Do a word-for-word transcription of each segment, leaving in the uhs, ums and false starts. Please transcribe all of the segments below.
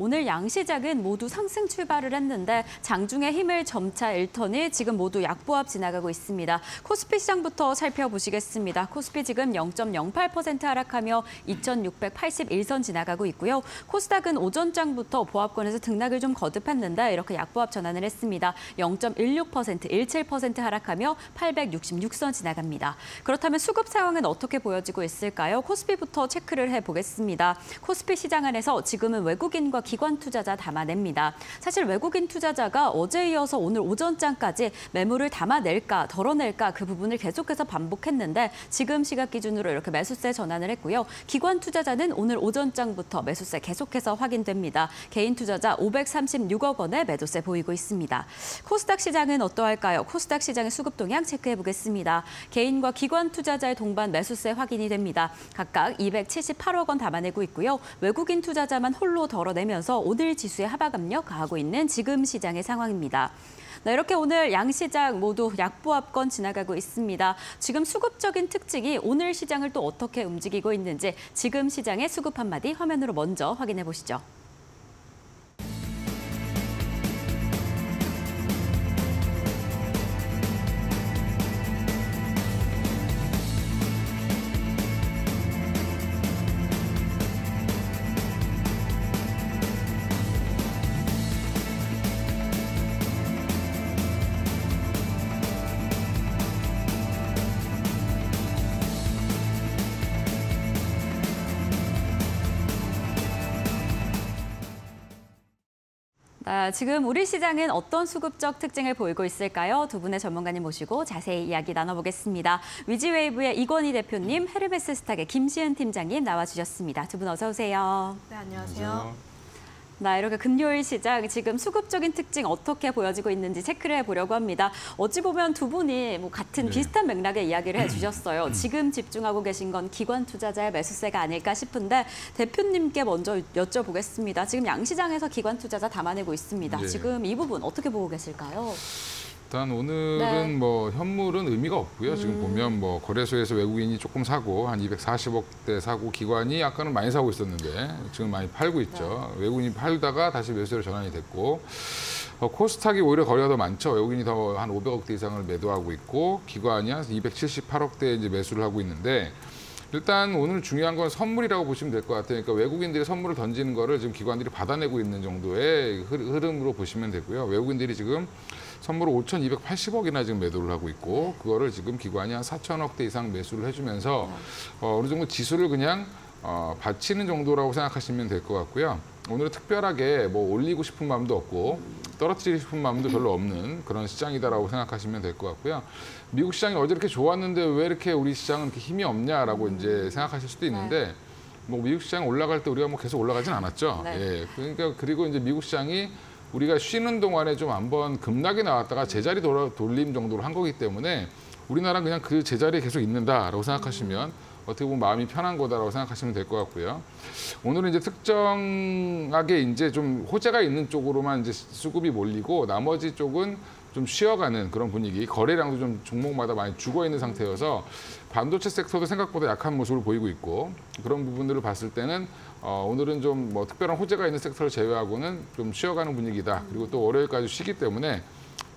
오늘 양시장은 모두 상승 출발을 했는데 장중에 힘을 점차 잃더니 지금 모두 약보합 지나가고 있습니다. 코스피 시장부터 살펴보시겠습니다. 코스피 지금 영 점 영팔 퍼센트 하락하며 이천육백팔십일 선 지나가고 있고요. 코스닥은 오전장부터 보합권에서 등락을 좀 거듭했는데 이렇게 약보합 전환을 했습니다. 영 점 일육 퍼센트, 십칠 퍼센트 하락하며 팔백육십육 선 지나갑니다. 그렇다면 수급 상황은 어떻게 보여지고 있을까요? 코스피부터 체크를 해보겠습니다. 코스피 시장 안에서 지금은 외국인과 기관 투자자 담아냅니다. 사실 외국인 투자자가 어제 이어서 오늘 오전장까지 매물을 담아낼까 덜어낼까 그 부분을 계속해서 반복했는데 지금 시각 기준으로 이렇게 매수세 전환을 했고요. 기관 투자자는 오늘 오전장부터 매수세 계속해서 확인됩니다. 개인 투자자 오백삼십육억 원의 매도세 보이고 있습니다. 코스닥 시장은 어떠할까요? 코스닥 시장의 수급 동향 체크해 보겠습니다. 개인과 기관 투자자의 동반 매수세 확인이 됩니다. 각각 이백칠십팔억 원 담아내고 있고요. 외국인 투자자만 홀로 덜어내면서 오늘 지수의 하락 압력 가하고 있는 지금 시장의 상황입니다. 네, 이렇게 오늘 양시장 모두 약보합권 지나가고 있습니다. 지금 수급적인 특징이 오늘 시장을 또 어떻게 움직이고 있는지 지금 시장의 수급 한마디 화면으로 먼저 확인해 보시죠. 지금 우리 시장은 어떤 수급적 특징을 보이고 있을까요? 두 분의 전문가님 모시고 자세히 이야기 나눠보겠습니다. 위즈웨이브의 이권희 대표님, 헤르메스 스탁의 김시은 팀장님 나와주셨습니다. 두 분 어서 오세요. 네, 안녕하세요. 안녕하세요. 나 이렇게 금요일 시장 지금 수급적인 특징 어떻게 보여지고 있는지 체크를 해보려고 합니다. 어찌 보면 두 분이 뭐 같은 네. 비슷한 맥락의 이야기를 해주셨어요. 지금 집중하고 계신 건 기관 투자자의 매수세가 아닐까 싶은데 대표님께 먼저 여쭤보겠습니다. 지금 양시장에서 기관 투자자 담아내고 있습니다. 네. 지금 이 부분 어떻게 보고 계실까요? 일단 오늘은 네. 뭐 현물은 의미가 없고요. 음. 지금 보면 뭐 거래소에서 외국인이 조금 사고 한 이백사십억대 사고 기관이 아까는 많이 사고 있었는데 지금 많이 팔고 있죠. 네. 외국인이 팔다가 다시 매수로 전환이 됐고 어, 코스닥이 오히려 거래가 더 많죠. 외국인이 더 한 오백억대 이상을 매도하고 있고 기관이 한 이백칠십팔억대에 이제 매수를 하고 있는데 일단 오늘 중요한 건 선물이라고 보시면 될 것 같아요. 그러니까 외국인들이 선물을 던지는 거를 지금 기관들이 받아내고 있는 정도의 흐름으로 보시면 되고요. 외국인들이 지금 선물을 오천이백팔십억이나 지금 매도를 하고 있고 그거를 지금 기관이 한 사천억대 이상 매수를 해주면서 어, 어느 정도 지수를 그냥 어, 받치는 정도라고 생각하시면 될 것 같고요. 오늘은 특별하게 뭐 올리고 싶은 마음도 없고 떨어뜨리고 싶은 마음도 별로 없는 그런 시장이다라고 생각하시면 될 것 같고요. 미국 시장이 어제 이렇게 좋았는데 왜 이렇게 우리 시장은 이렇게 힘이 없냐라고 이제 생각하실 수도 있는데 뭐 미국 시장 올라갈 때 우리가 뭐 계속 올라가진 않았죠. 네. 예, 그러니까 그리고 이제 미국 시장이 우리가 쉬는 동안에 좀 한번 급락이 나왔다가 제자리 돌아, 돌림 정도로 한 거기 때문에 우리나라는 그냥 그 제자리에 계속 있는다라고 생각하시면 어떻게 보면 마음이 편한 거다라고 생각하시면 될 것 같고요. 오늘은 이제 특정하게 이제 좀 호재가 있는 쪽으로만 이제 수급이 몰리고 나머지 쪽은 좀 쉬어가는 그런 분위기, 거래량도 좀 종목마다 많이 죽어 있는 상태여서 반도체 섹터도 생각보다 약한 모습을 보이고 있고 그런 부분들을 봤을 때는 어, 오늘은 좀 뭐 특별한 호재가 있는 섹터를 제외하고는 좀 쉬어가는 분위기다. 그리고 또 월요일까지 쉬기 때문에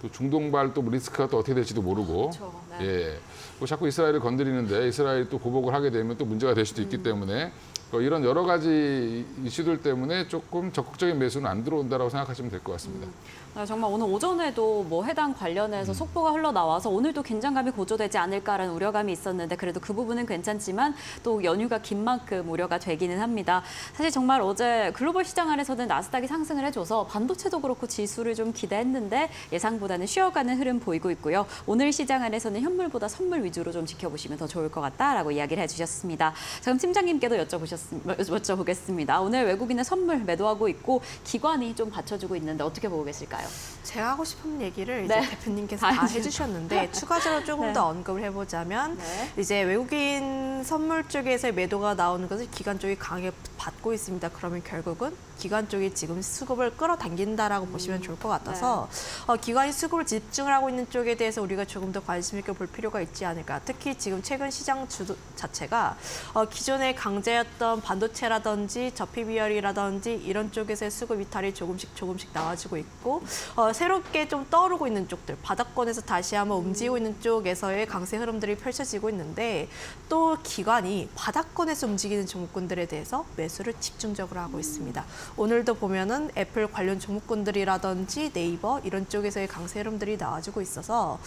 또 중동발 또 리스크가 또 어떻게 될지도 모르고 그렇죠. 네. 예, 뭐 자꾸 이스라엘을 건드리는데 이스라엘 또 보복을 하게 되면 또 문제가 될 수도 있기 음. 때문에 뭐 이런 여러 가지 이슈들 때문에 조금 적극적인 매수는 안 들어온다라고 생각하시면 될 것 같습니다. 음. 네, 정말 오늘 오전에도 뭐 해당 관련해서 속보가 흘러나와서 오늘도 긴장감이 고조되지 않을까라는 우려감이 있었는데 그래도 그 부분은 괜찮지만 또 연휴가 긴 만큼 우려가 되기는 합니다. 사실 정말 어제 글로벌 시장 안에서는 나스닥이 상승을 해줘서 반도체도 그렇고 지수를 좀 기대했는데 예상보다는 쉬어가는 흐름 보이고 있고요. 오늘 시장 안에서는 현물보다 선물 위주로 좀 지켜보시면 더 좋을 것 같다라고 이야기를 해주셨습니다. 그럼 팀장님께도 여쭤보셨, 여쭤보겠습니다. 오늘 외국인의 선물 매도하고 있고 기관이 좀 받쳐주고 있는데 어떻게 보고 계실까요? 제가 하고 싶은 얘기를 이제 네. 대표님께서 다 해주셨는데 추가적으로 조금 네. 더 언급을 해보자면 네. 이제 외국인 선물 쪽에서 매도가 나오는 것을 기관 쪽이 강하게 받고 있습니다. 그러면 결국은 기관 쪽이 지금 수급을 끌어당긴다라고 음. 보시면 좋을 것 같아서 네. 어, 기관이 수급을 집중을 하고 있는 쪽에 대해서 우리가 조금 더 관심 있게 볼 필요가 있지 않을까. 특히 지금 최근 시장 주도 자체가 어, 기존에 강자였던 반도체라든지 저피비열이라든지 이런 쪽에서의 수급 이탈이 조금씩 조금씩 나와지고 있고 어, 새롭게 좀 떠오르고 있는 쪽들, 바닥권에서 다시 한번 움직이고 있는 쪽에서의 강세 흐름들이 펼쳐지고 있는데 또 기관이 바닥권에서 움직이는 종목군들에 대해서 매수를 집중적으로 하고 있습니다. 오늘도 보면은 애플 관련 종목군들이라든지 네이버 이런 쪽에서의 강세 흐름들이 나와주고 있어서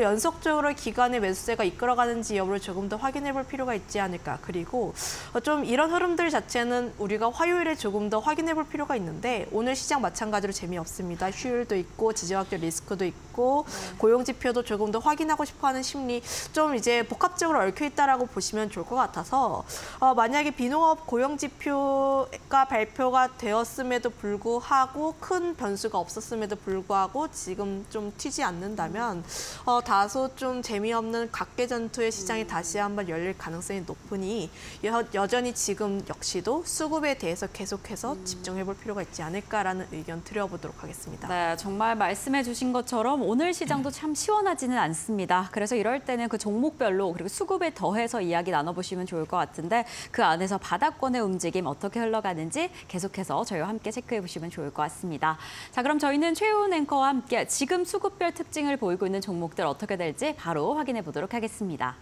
연속적으로 기관의 매수세가 이끌어가는지 여부를 조금 더 확인해 볼 필요가 있지 않을까. 그리고 좀 이런 흐름들 자체는 우리가 화요일에 조금 더 확인해 볼 필요가 있는데 오늘 시장 마찬가지로 재미없습니다. 휴일도 있고 지정학적 리스크도 있고 고용지표도 조금 더 확인하고 싶어하는 심리 좀 이제 복합적으로 얽혀있다라고 보시면 좋을 것 같아서 어, 만약에 비농업 고용지표가 발표가 되었음에도 불구하고 큰 변수가 없었음에도 불구하고 지금 좀 튀지 않는다면 어, 다소 좀 재미없는 각계 전투의 시장이 다시 한번 열릴 가능성이 높으니 여, 여전히 지금 역시도 수급에 대해서 계속해서 집중해 볼 필요가 있지 않을까라는 의견 드려보도록 하겠습니다. 네, 정말 말씀해 주신 것처럼 오늘 시장도 참 시원하지는 않습니다. 그래서 이럴 때는 그 종목별로 그리고 수급에 더해서 이야기 나눠보시면 좋을 것 같은데 그 안에서 바닥권의 움직임 어떻게 흘러가는지 계속해서 저희와 함께 체크해 보시면 좋을 것 같습니다. 자, 그럼 저희는 최우은 앵커와 함께 지금 수급별 특징을 보이고 있는 종목들 어떻게 될지 바로 확인해 보도록 하겠습니다.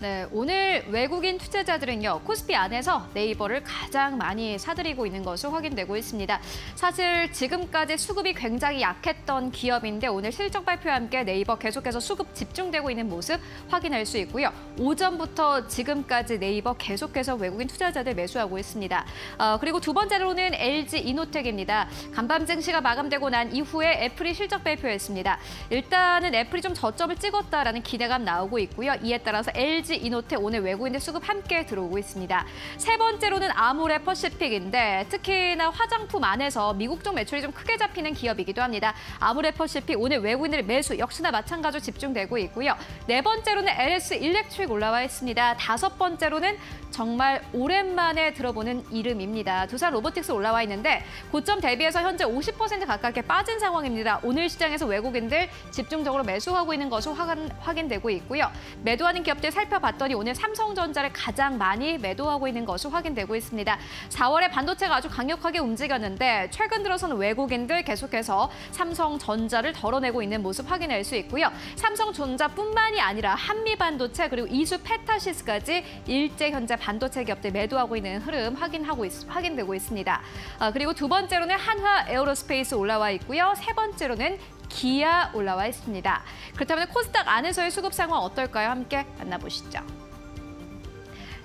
네, 오늘 외국인 투자자들은요, 코스피 안에서 네이버를 가장 많이 사들이고 있는 것으로 확인되고 있습니다. 사실 지금까지 수급이 굉장히 약했던 기업인데 오늘 실적 발표와 함께 네이버 계속해서 수급 집중되고 있는 모습 확인할 수 있고요. 오전부터 지금까지 네이버 계속해서 외국인 투자자들 매수하고 있습니다. 어, 그리고 두 번째로는 엘지 이노텍입니다. 간밤 증시가 마감되고 난 이후에 애플이 실적 발표했습니다. 일단은 애플이 좀 저점을 찍었다라는 기대감 나오고 있고요. 이에 따라서 엘지 이노텍 오늘 외국인들 수급 함께 들어오고 있습니다. 세 번째로는 아모레퍼시픽인데 특히나 화장품 안에서 미국 쪽 매출이 좀 크게 잡히는 기업이기도 합니다. 아모레퍼시픽 오늘 외국인들 매수 역시나 마찬가지로 집중되고 있고요. 네 번째로는 엘에스 일렉트릭 올라와 있습니다. 다섯 번째로는 정말 오랜만에 들어보는 이름입니다. 두산 로보틱스 올라와 있는데 고점 대비해서 현재 오십 퍼센트 가깝게 빠진 상황입니다. 오늘 시장에서 외국인들 집중적으로 매수하고 있는 것으로 확인되고 있고요. 매도하는 기업들 살펴 봤더니 오늘 삼성전자를 가장 많이 매도하고 있는 것이 확인되고 있습니다. 사월에 반도체가 아주 강력하게 움직였는데 최근 들어서는 외국인들 계속해서 삼성전자를 덜어내고 있는 모습 확인할 수 있고요. 삼성전자뿐만이 아니라 한미반도체 그리고 이수 페타시스까지 일제 현재 반도체 기업들 매도하고 있는 흐름 확인하고 있, 확인되고 있습니다. 아, 그리고 두 번째로는 한화 에어로스페이스 올라와 있고요. 세 번째로는 기아 올라와 있습니다. 그렇다면 코스닥 안에서의 수급 상황 어떨까요? 함께 만나보시죠.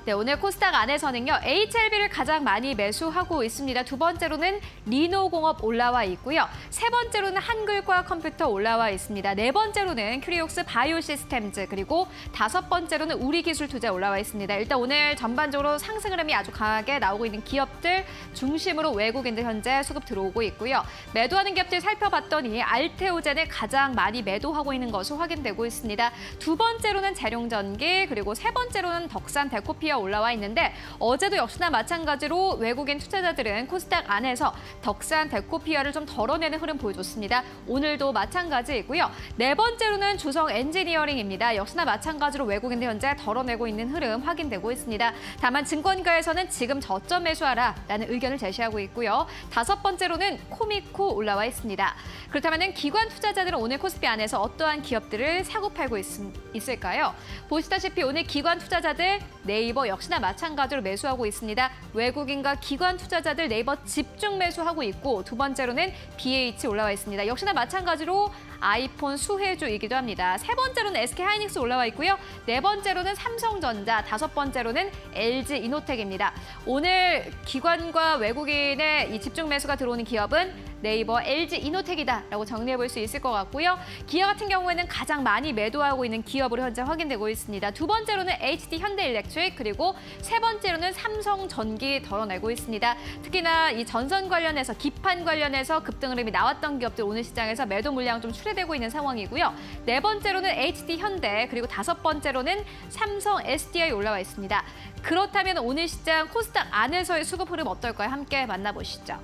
네, 오늘 코스닥 안에서는요, 에이치엘비를 가장 많이 매수하고 있습니다. 두 번째로는 리노공업 올라와 있고요. 세 번째로는 한글과 컴퓨터 올라와 있습니다. 네 번째로는 큐리옥스 바이오 시스템즈 그리고 다섯 번째로는 우리 기술 투자 올라와 있습니다. 일단 오늘 전반적으로 상승 흐름이 아주 강하게 나오고 있는 기업들 중심으로 외국인들 현재 수급 들어오고 있고요. 매도하는 기업들 살펴봤더니 알테오젠을 가장 많이 매도하고 있는 것으로 확인되고 있습니다. 두 번째로는 재룡전기 그리고 세 번째로는 덕산 데코피어 올라와 있는데 어제도 역시나 마찬가지로 외국인 투자자들은 코스닥 안에서 덕산 데코피어를 좀 덜어내는 흐름 보여줬습니다. 오늘도 마찬가지이고요. 네 번째로는 주성 엔지니어링입니다. 역시나 마찬가지로 외국인들 현재 덜어내고 있는 흐름 확인되고 있습니다. 다만 증권가에서는 지금 저점 매수하라라는 의견을 제시하고 있고요. 다섯 번째로는 코미코 올라와 있습니다. 그렇다면 기관 투자자들은 오늘 코스피 안에서 어떠한 기업들을 사고 팔고 있, 있을까요? 보시다시피 오늘 기관 투자자들 네이버 역시나 마찬가지로 매수하고 있습니다. 외국인과 기관 투자자들 네이버 집중 매수하고 있고 두 번째로는 비에이치 올라와 있습니다. 역시나 마찬가지로 아이폰 수혜주이기도 합니다. 세 번째로는 에스케이하이닉스 올라와 있고요. 네 번째로는 삼성전자, 다섯 번째로는 엘지 이노텍입니다. 오늘 기관과 외국인의 이 집중 매수가 들어오는 기업은 네이버, 엘지 이노텍이다라고 정리해볼 수 있을 것 같고요. 기아 같은 경우에는 가장 많이 매도하고 있는 기업으로 현재 확인되고 있습니다. 두 번째로는 에이치디 현대 일렉트릭, 그리고 세 번째로는 삼성 전기 덜어내고 있습니다. 특히나 이 전선 관련해서, 기판 관련해서 급등 흐름이 나왔던 기업들 오늘 시장에서 매도 물량 좀 출회되고 있는 상황이고요. 네 번째로는 에이치디 현대, 그리고 다섯 번째로는 삼성 에스디아이 올라와 있습니다. 그렇다면 오늘 시장 코스닥 안에서의 수급 흐름 어떨까요? 함께 만나보시죠.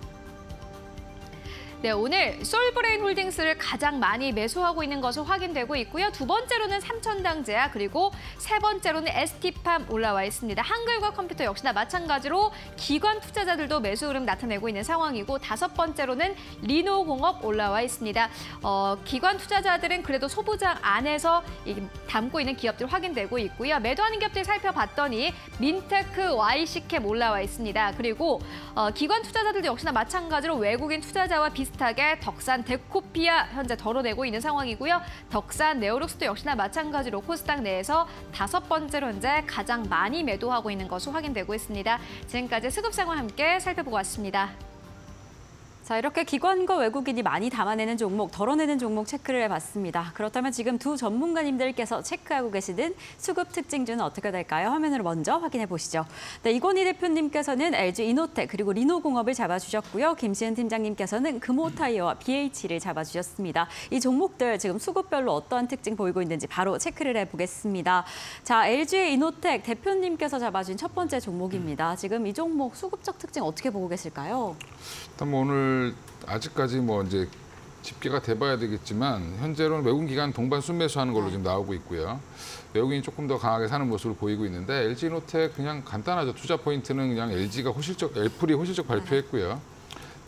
네, 오늘 솔브레인 홀딩스를 가장 많이 매수하고 있는 것으로 확인되고 있고요. 두 번째로는 삼천당제약, 그리고 세 번째로는 에스티팜 올라와 있습니다. 한글과 컴퓨터 역시나 마찬가지로 기관 투자자들도 매수 흐름 나타내고 있는 상황이고, 다섯 번째로는 리노공업 올라와 있습니다. 어, 기관 투자자들은 그래도 소부장 안에서 담고 있는 기업들 확인되고 있고요. 매도하는 기업들 살펴봤더니 민테크, 와이씨캡 올라와 있습니다. 그리고 어, 기관 투자자들도 역시나 마찬가지로 외국인 투자자와 비슷한 비슷하게 덕산 데코피어 현재 덜어내고 있는 상황이고요. 덕산 에어로스페이스도 역시나 마찬가지로 코스닥 내에서 다섯 번째로 현재 가장 많이 매도하고 있는 것으로 확인되고 있습니다. 지금까지 수급 상황 함께 살펴보고 왔습니다. 자, 이렇게 기관과 외국인이 많이 담아내는 종목, 덜어내는 종목 체크를 해봤습니다. 그렇다면 지금 두 전문가님들께서 체크하고 계시는 수급 특징주는 어떻게 될까요? 화면으로 먼저 확인해 보시죠. 네, 이권희 대표님께서는 엘지 이노텍, 그리고 리노공업을 잡아주셨고요. 김시은 팀장님께서는 금호타이어와 비에이치를 잡아주셨습니다. 이 종목들 지금 수급별로 어떠한 특징 보이고 있는지 바로 체크를 해보겠습니다. 자, 엘지 이노텍 대표님께서 잡아준 첫 번째 종목입니다. 지금 이 종목 수급적 특징 어떻게 보고 계실까요? 일단 뭐 오늘 아직까지 뭐 이제 집계가 돼봐야 되겠지만 현재로는 외국 기관 동반 순매수하는 걸로 지금 나오고 있고요. 외국인이 조금 더 강하게 사는 모습을 보이고 있는데 엘지 이노텍 그냥 간단하죠. 투자 포인트는 그냥 엘지가 호실적, 애플이 호실적 발표했고요.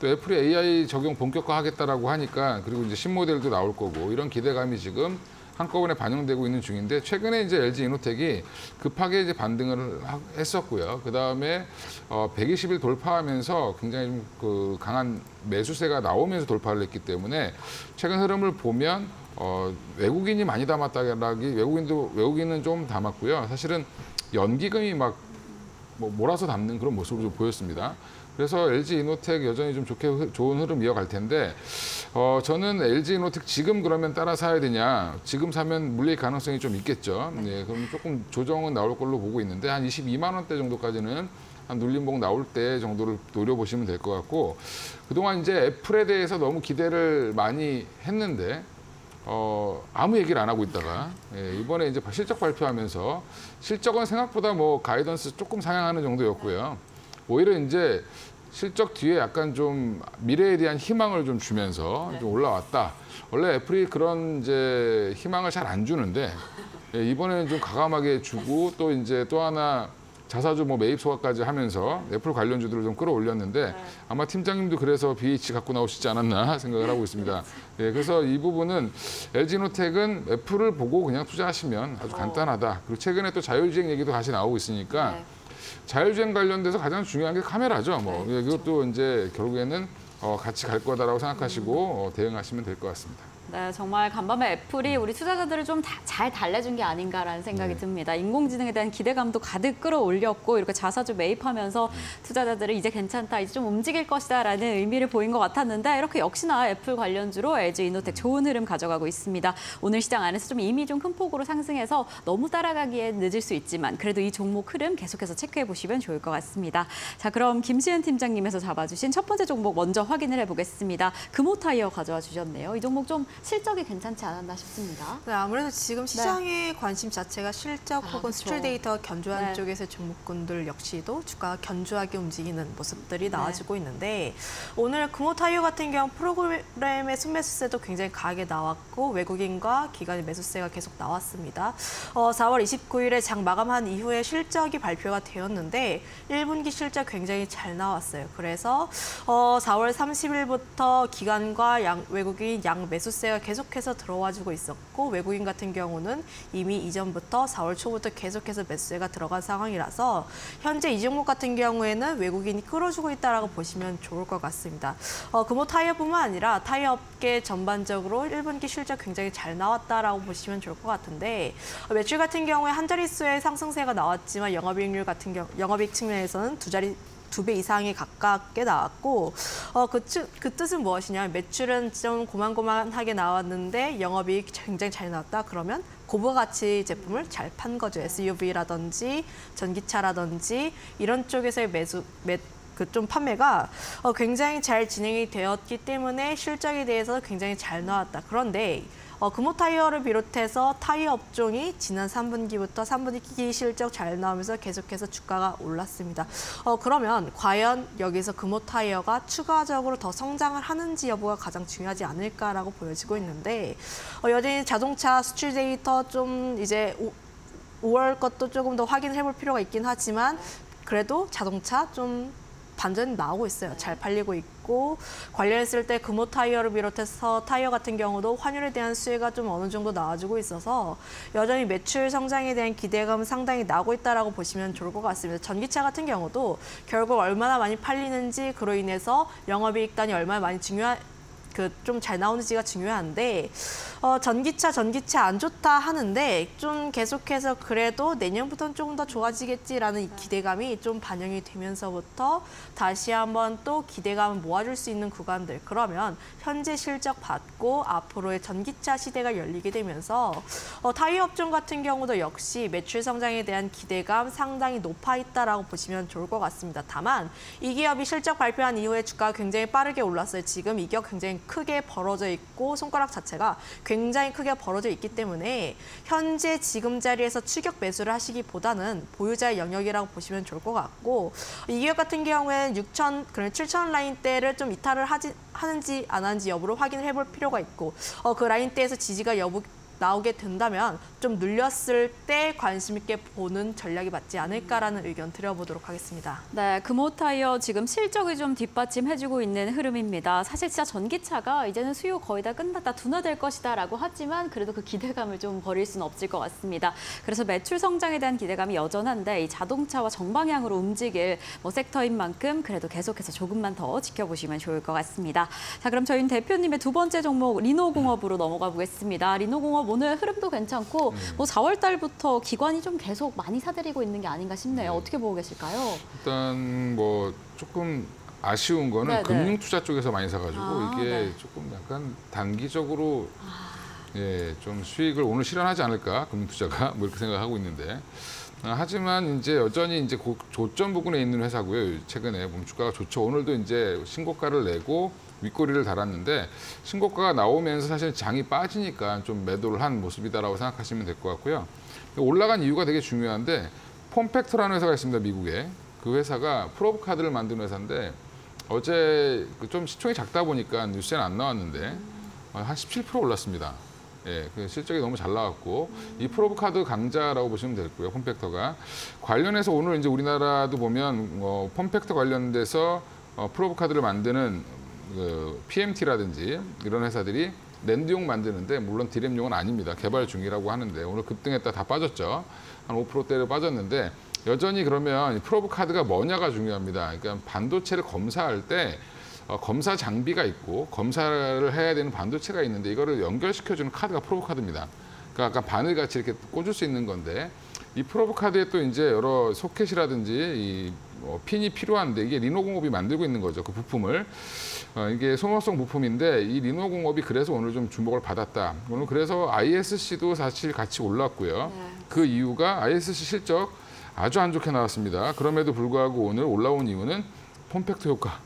또 애플이 에이아이 적용 본격화하겠다라고 하니까, 그리고 이제 신모델도 나올 거고, 이런 기대감이 지금 한꺼번에 반영되고 있는 중인데, 최근에 이제 엘지 이노텍이 급하게 이제 반등을 했었고요. 그 다음에 어, 백이십 일 돌파하면서 굉장히 좀 그 강한 매수세가 나오면서 돌파를 했기 때문에 최근 흐름을 보면 어, 외국인이 많이 담았다라기, 외국인도 외국인은 좀 담았고요. 사실은 연기금이 막 뭐 몰아서 담는 그런 모습을 좀 보였습니다. 그래서 엘지 이노텍 여전히 좀 좋게, 좋은 흐름 이어갈 텐데, 어, 저는 엘지 이노텍 지금 그러면 따라 사야 되냐, 지금 사면 물릴 가능성이 좀 있겠죠. 네, 그럼 조금 조정은 나올 걸로 보고 있는데, 한 이십이만 원대 정도까지는 한 눌림목 나올 때 정도를 노려보시면 될 것 같고, 그동안 이제 애플에 대해서 너무 기대를 많이 했는데, 어, 아무 얘기를 안 하고 있다가, 예, 이번에 이제 실적 발표하면서 실적은 생각보다 뭐 가이던스 조금 상향하는 정도였고요. 오히려 이제 실적 뒤에 약간 좀 미래에 대한 희망을 좀 주면서 네. 좀 올라왔다. 원래 애플이 그런 이제 희망을 잘 안 주는데, 이번에는 좀 가감하게 주고, 또 이제 또 하나 자사주 뭐 매입 소화까지 하면서 애플 관련주들을 좀 끌어올렸는데, 아마 팀장님도 그래서 비에이치 갖고 나오시지 않았나 생각을 하고 있습니다. 예, 그래서 이 부분은 엘지 이노텍은 애플을 보고 그냥 투자하시면 아주 간단하다. 그리고 최근에 또 자율주행 얘기도 다시 나오고 있으니까 네. 자율주행 관련돼서 가장 중요한 게 카메라죠. 뭐 네, 그렇죠. 이것도 이제 결국에는 어, 같이 갈 거다라고 생각하시고 어, 대응하시면 될 것 같습니다. 네, 정말 간밤에 애플이 우리 투자자들을 좀 잘 달래준 게 아닌가라는 생각이 네. 듭니다. 인공지능에 대한 기대감도 가득 끌어올렸고, 이렇게 자사주 매입하면서 투자자들을 이제 괜찮다, 이제 좀 움직일 것이다라는 의미를 보인 것 같았는데, 이렇게 역시나 애플 관련주로 엘지 이노텍 좋은 흐름 가져가고 있습니다. 오늘 시장 안에서 좀 이미 좀 큰 폭으로 상승해서 너무 따라가기에 늦을 수 있지만, 그래도 이 종목 흐름 계속해서 체크해 보시면 좋을 것 같습니다. 자, 그럼 김시은 팀장님에서 잡아주신 첫 번째 종목 먼저 확인을 해보겠습니다. 금호타이어 가져와 주셨네요. 이 종목 좀 실적이 괜찮지 않았나 싶습니다. 네, 아무래도 지금 시장의 네. 관심 자체가 실적 혹은 아, 그렇죠. 수출 데이터 견조한 네. 쪽에서 종목군들 역시도 주가가 견조하게 움직이는 모습들이 나와지고 네. 있는데, 오늘 금호타이어 같은 경우 프로그램의 순매수세도 굉장히 강하게 나왔고, 외국인과 기관의 매수세가 계속 나왔습니다. 어, 사월 이십구일에 장 마감한 이후에 실적이 발표가 되었는데 일 분기 실적 굉장히 잘 나왔어요. 그래서 어, 사월 삼십일부터 기관과 양, 외국인 양 매수세 세가 계속해서 들어와주고 있었고, 외국인 같은 경우는 이미 이전부터 사월 초부터 계속해서 매수세가 들어간 상황이라서 현재 이 종목 같은 경우에는 외국인이 끌어주고 있다라고 보시면 좋을 것 같습니다. 어, 금호 타이어뿐만 아니라 타이어 업계 전반적으로 일 분기 실적 굉장히 잘 나왔다라고 보시면 좋을 것 같은데, 매출 같은 경우에 한 자릿수의 상승세가 나왔지만 영업이익률 같은 경우, 영업이익 측면에서는 두 자릿 두 배 이상이 가깝게 나왔고 어, 그, 그 뜻은 무엇이냐, 매출은 좀 고만고만하게 나왔는데 영업이익이 굉장히 잘 나왔다 그러면 고부가가치 제품을 잘 판 거죠. 에스유브이라든지 전기차라든지 이런 쪽에서의 매수 매, 그 좀 판매가 어, 굉장히 잘 진행이 되었기 때문에 실적에 대해서 굉장히 잘 나왔다. 그런데 어, 금호타이어를 비롯해서 타이어 업종이 지난 삼 분기부터 삼 분기 실적 잘 나오면서 계속해서 주가가 올랐습니다. 어, 그러면 과연 여기서 금호타이어가 추가적으로 더 성장을 하는지 여부가 가장 중요하지 않을까라고 보여지고 있는데 어, 여전히 자동차 수출 데이터 좀 이제 오월 것도 조금 더 확인을 해볼 필요가 있긴 하지만 그래도 자동차 좀 반전이 나오고 있어요. 잘 팔리고 있고 관련했을 때 금호 타이어를 비롯해서 타이어 같은 경우도 환율에 대한 수혜가 좀 어느 정도 나와주고 있어서 여전히 매출 성장에 대한 기대감은 상당히 나고 있다라고 보시면 좋을 것 같습니다. 전기차 같은 경우도 결국 얼마나 많이 팔리는지 그로 인해서 영업이익단이 얼마나 많이 중요한 그 좀 잘 나오는지가 중요한데 어, 전기차 전기차 안 좋다 하는데 좀 계속해서 그래도 내년부터는 조금 더 좋아지겠지라는 기대감이 좀 반영이 되면서부터 다시 한번 또 기대감을 모아줄 수 있는 구간들, 그러면 현재 실적 받고 앞으로의 전기차 시대가 열리게 되면서 어, 타이어 업종 같은 경우도 역시 매출 성장에 대한 기대감 상당히 높아 있다라고 보시면 좋을 것 같습니다. 다만 이 기업이 실적 발표한 이후에 주가가 굉장히 빠르게 올랐어요. 지금 이 기업 굉장히 크게 벌어져 있고 손가락 자체가 굉장히 크게 벌어져 있기 때문에 현재 지금 자리에서 추격 매수를 하시기보다는 보유자의 영역이라고 보시면 좋을 것 같고 이 기업 같은 경우에는 육천, 칠천 원 라인대를 좀 이탈을 하지, 하는지 안 하는지 여부를 확인을 해볼 필요가 있고 어, 그 라인대에서 지지가 여부 나오게 된다면 좀 눌렸을 때 관심 있게 보는 전략이 맞지 않을까라는 의견 드려보도록 하겠습니다. 네, 금호타이어 지금 실적이 좀 뒷받침해주고 있는 흐름입니다. 사실 진짜 전기차가 이제는 수요 거의 다 끝났다, 둔화될 것이다라고 하지만 그래도 그 기대감을 좀 버릴 수는 없을 것 같습니다. 그래서 매출 성장에 대한 기대감이 여전한데 이 자동차와 정방향으로 움직일 뭐 섹터인 만큼 그래도 계속해서 조금만 더 지켜보시면 좋을 것 같습니다. 자, 그럼 저희는 대표님의 두 번째 종목 리노공업으로 넘어가 보겠습니다. 리노공업 오늘 흐름도 괜찮고 뭐 사월 달부터 기관이 좀 계속 많이 사들이고 있는 게 아닌가 싶네요. 네. 어떻게 보고 계실까요? 일단 뭐 조금 아쉬운 거는 네네. 금융 투자 쪽에서 많이 사가지고 아, 이게 네. 조금 약간 단기적으로 아... 예, 좀 수익을 오늘 실현하지 않을까, 금융 투자가 뭐 이렇게 생각하고 있는데 아, 하지만 이제 여전히 이제 고, 조점 부근에 있는 회사고요. 최근에 보면 주가가 좋죠. 오늘도 이제 신고가를 내고. 윗꼬리를 달았는데 신고가가 나오면서 사실 장이 빠지니까 좀 매도를 한 모습이다라고 생각하시면 될 것 같고요. 올라간 이유가 되게 중요한데 폼팩터라는 회사가 있습니다, 미국에. 그 회사가 프로브 카드를 만드는 회사인데 어제 좀 시총이 작다 보니까 뉴스에는 안 나왔는데 한 십칠 퍼센트 올랐습니다. 예, 실적이 너무 잘 나왔고 이 프로브 카드 강자라고 보시면 되고요, 폼팩터가. 관련해서 오늘 이제 우리나라도 보면 어, 폼팩터 관련돼서 어, 프로브 카드를 만드는 그 피엠티라든지 이런 회사들이 랜드용 만드는데 물론 디램용은 아닙니다. 개발 중이라고 하는데 오늘 급등했다 다 빠졌죠. 한 오 퍼센트대로 빠졌는데 여전히 그러면 프로브 카드가 뭐냐가 중요합니다. 그러니까 반도체를 검사할 때 검사 장비가 있고 검사를 해야 되는 반도체가 있는데 이거를 연결시켜주는 카드가 프로브 카드입니다. 그러니까 약간 바늘같이 이렇게 꽂을 수 있는 건데 이 프로브 카드에 또 이제 여러 소켓이라든지 이 어, 핀이 필요한데 이게 리노공업이 만들고 있는 거죠, 그 부품을. 어, 이게 소모성 부품인데 이 리노공업이 그래서 오늘 좀 주목을 받았다. 오늘 그래서 아이에스씨도 사실 같이 올랐고요. 네. 그 이유가 아이에스씨 실적 아주 안 좋게 나왔습니다. 그럼에도 불구하고 오늘 올라온 이유는 폼팩터 효과.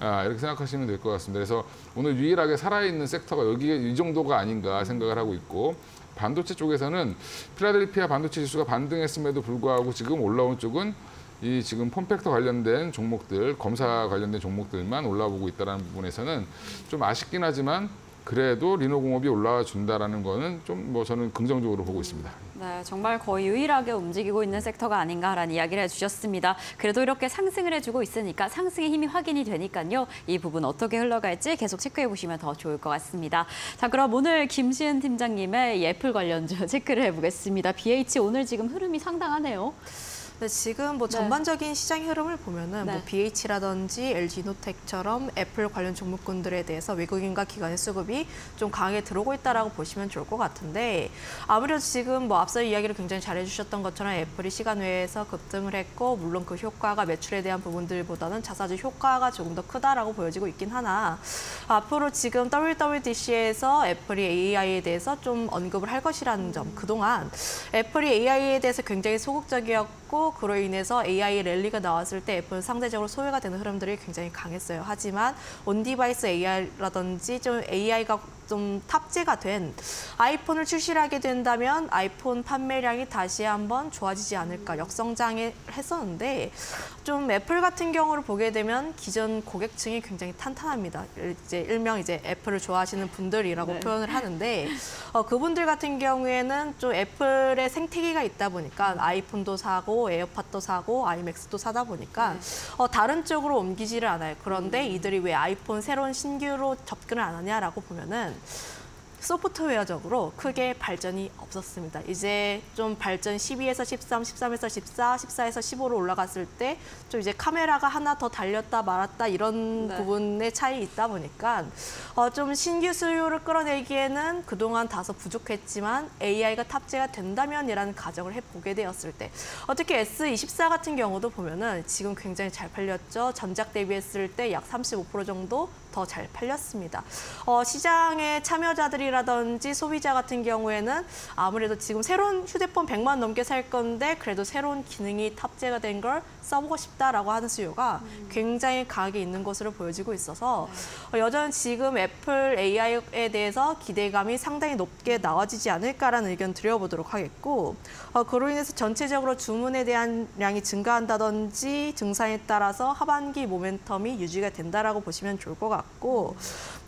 아, 이렇게 생각하시면 될 것 같습니다. 그래서 오늘 유일하게 살아있는 섹터가 여기 이 정도가 아닌가 생각을 하고 있고 반도체 쪽에서는 필라델피아 반도체 지수가 반등했음에도 불구하고 지금 올라온 쪽은 이 지금 폼팩터 관련된 종목들, 검사 관련된 종목들만 올라오고 있다는 부분에서는 좀 아쉽긴 하지만 그래도 리노공업이 올라와 준다라는 거는 좀 뭐 저는 긍정적으로 보고 있습니다. 네, 정말 거의 유일하게 움직이고 있는 섹터가 아닌가라는 이야기를 해주셨습니다. 그래도 이렇게 상승을 해주고 있으니까 상승의 힘이 확인이 되니까요. 이 부분 어떻게 흘러갈지 계속 체크해보시면 더 좋을 것 같습니다. 자, 그럼 오늘 김시은 팀장님의 애플 관련주 체크를 해보겠습니다. 비에이치 오늘 지금 흐름이 상당하네요. 네, 지금 뭐 네. 전반적인 시장 흐름을 보면은 네. 뭐 비에이치라든지 엘지 이노텍처럼 애플 관련 종목군들에 대해서 외국인과 기관의 수급이 좀 강하게 들어오고 있다라고 보시면 좋을 것 같은데, 아무래도 지금 뭐 앞서 이야기를 굉장히 잘해주셨던 것처럼 애플이 시간 외에서 급등을 했고, 물론 그 효과가 매출에 대한 부분들보다는 자사주 효과가 조금 더 크다라고 보여지고 있긴 하나, 앞으로 지금 더블유 더블유 디 씨에서 애플이 에이아이에 대해서 좀 언급을 할 것이라는 점, 그동안 애플이 에이아이에 대해서 굉장히 소극적이었고 그로 인해서 에이아이 랠리가 나왔을 때 애플은 상대적으로 소외가 되는 흐름들이 굉장히 강했어요. 하지만 온디바이스 에이아이라든지 좀 에이아이가 좀 탑재가 된 아이폰을 출시하게 된다면 아이폰 판매량이 다시 한번 좋아지지 않을까 역성장을 했었는데, 좀 애플 같은 경우를 보게 되면 기존 고객층이 굉장히 탄탄합니다. 이제 일명 이제 애플을 좋아하시는 분들이라고 네. 표현을 하는데, 어, 그분들 같은 경우에는 좀 애플의 생태계가 있다 보니까 아이폰도 사고 에어팟도 사고 아이맥스도 사다 보니까 네. 어, 다른 쪽으로 옮기지를 않아요. 그런데 음. 이들이 왜 아이폰 새로운 신규로 접근을 안 하냐라고 보면은 소프트웨어적으로 크게 발전이 없었습니다. 이제 좀 발전 십이에서 십삼, 십삼에서 십사, 십사에서 십오로 올라갔을 때 좀 이제 카메라가 하나 더 달렸다 말았다 이런 네. 부분의 차이 있다 보니까 어 좀 신규 수요를 끌어내기에는 그동안 다소 부족했지만 에이아이가 탑재가 된다면이라는 가정을 해보게 되었을 때, 어떻게 에스 이십사 같은 경우도 보면은 지금 굉장히 잘 팔렸죠. 전작 대비했을 때 약 삼십오 퍼센트 정도 더 잘 팔렸습니다. 어, 시장의 참여자들이라든지 소비자 같은 경우에는 아무래도 지금 새로운 휴대폰 백만 넘게 살 건데 그래도 새로운 기능이 탑재가 된 걸 써보고 싶다라고 하는 수요가 음. 굉장히 강하게 있는 것으로 보여지고 있어서 네. 어, 여전히 지금 애플 에이아이에 대해서 기대감이 상당히 높게 나와지지 않을까라는 의견 드려보도록 하겠고, 어, 그로 인해서 전체적으로 주문에 대한 양이 증가한다든지 증산에 따라서 하반기 모멘텀이 유지가 된다라고 보시면 좋을 것 같고, 고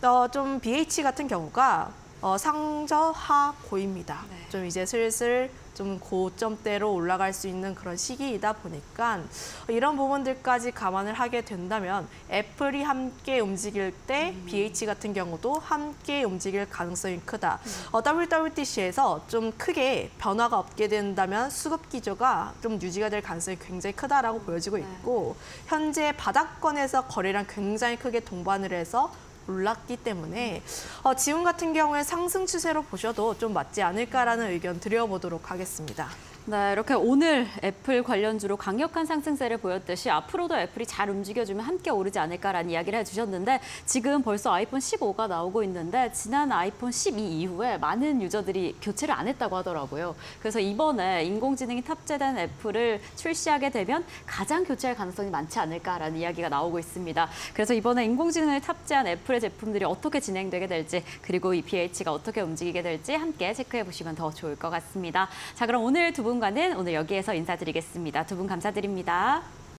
어, 좀 비에이치 같은 경우가 어, 상저하 고입니다. 네. 좀 이제 슬슬 좀 고점대로 올라갈 수 있는 그런 시기이다 보니까 이런 부분들까지 감안을 하게 된다면 애플이 함께 움직일 때 음. 비에이치 같은 경우도 함께 움직일 가능성이 크다. 음. 어, 더블유 더블유 디 씨에서 좀 크게 변화가 없게 된다면 수급 기조가 좀 유지가 될 가능성이 굉장히 크다라고 보여지고 있고, 네. 현재 바닥권에서 거래량 굉장히 크게 동반을 해서 올랐기 때문에 어, 지금 같은 경우에 상승 추세로 보셔도 좀 맞지 않을까라는 의견 드려보도록 하겠습니다. 네, 이렇게 오늘 애플 관련주로 강력한 상승세를 보였듯이 앞으로도 애플이 잘 움직여주면 함께 오르지 않을까라는 이야기를 해주셨는데, 지금 벌써 아이폰 십오가 나오고 있는데 지난 아이폰 십이 이후에 많은 유저들이 교체를 안 했다고 하더라고요. 그래서 이번에 인공지능이 탑재된 애플을 출시하게 되면 가장 교체할 가능성이 많지 않을까라는 이야기가 나오고 있습니다. 그래서 이번에 인공지능을 탑재한 애플의 제품들이 어떻게 진행되게 될지, 그리고 이 비에이치가 어떻게 움직이게 될지 함께 체크해보시면 더 좋을 것 같습니다. 자, 그럼 오늘 두 분 오늘 여기에서 인사드리겠습니다. 두 분 감사드립니다.